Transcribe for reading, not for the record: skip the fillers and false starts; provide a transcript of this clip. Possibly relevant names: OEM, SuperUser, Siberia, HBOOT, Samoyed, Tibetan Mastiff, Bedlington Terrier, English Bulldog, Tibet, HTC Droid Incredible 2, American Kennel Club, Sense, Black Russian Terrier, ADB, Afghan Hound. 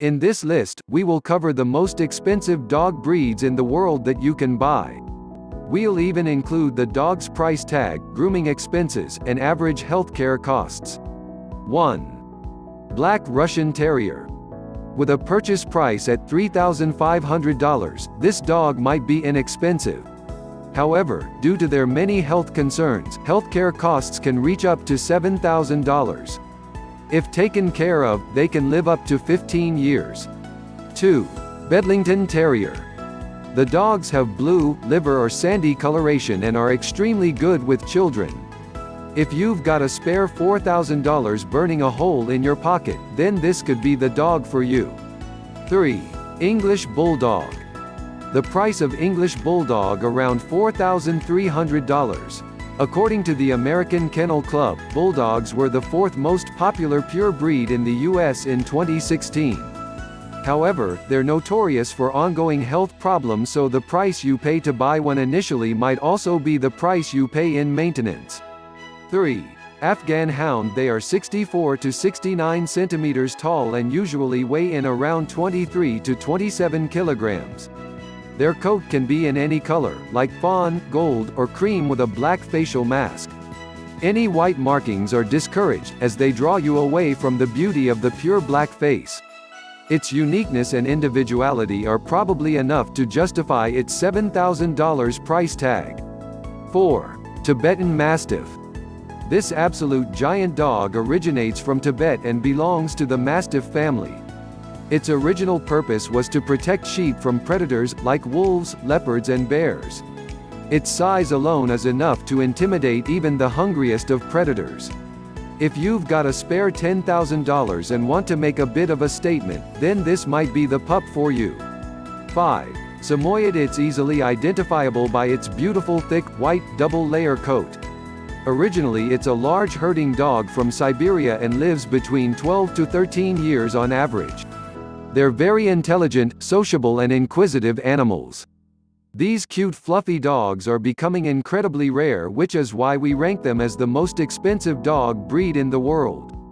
In this list, we will cover the most expensive dog breeds in the world that you can buy. We'll even include the dog's price tag, grooming expenses, and average healthcare costs. 1. Black Russian Terrier. With a purchase price at $3,500, this dog might be inexpensive. However, due to their many health concerns, healthcare costs can reach up to $7,000. If taken care of, they can live up to 15 years. 2. Bedlington Terrier. The dogs have blue, liver or sandy coloration and are extremely good with children. If you've got a spare $4,000 burning a hole in your pocket, then this could be the dog for you. 3. English Bulldog. The price of English Bulldog around $4,300. According to the American Kennel Club, Bulldogs were the fourth most popular pure breed in the US in 2016. However, they're notorious for ongoing health problems, so the price you pay to buy one initially might also be the price you pay in maintenance. 3. Afghan Hound. They are 64 to 69 centimeters tall and usually weigh in around 23 to 27 kilograms. Their coat can be in any color, like fawn, gold, or cream with a black facial mask. Any white markings are discouraged, as they draw you away from the beauty of the pure black face. Its uniqueness and individuality are probably enough to justify its $7,000 price tag. 4. Tibetan Mastiff. This absolute giant dog originates from Tibet and belongs to the Mastiff family. Its original purpose was to protect sheep from predators, like wolves, leopards and bears. Its size alone is enough to intimidate even the hungriest of predators. If you've got a spare $10,000 and want to make a bit of a statement, then this might be the pup for you. 5. Samoyed. It's easily identifiable by its beautiful thick, white, double-layer coat. Originally it's a large herding dog from Siberia and lives between 12 to 13 years on average. They're very intelligent, sociable and inquisitive animals. These cute fluffy dogs are becoming incredibly rare, which is why we rank them as the most expensive dog breed in the world.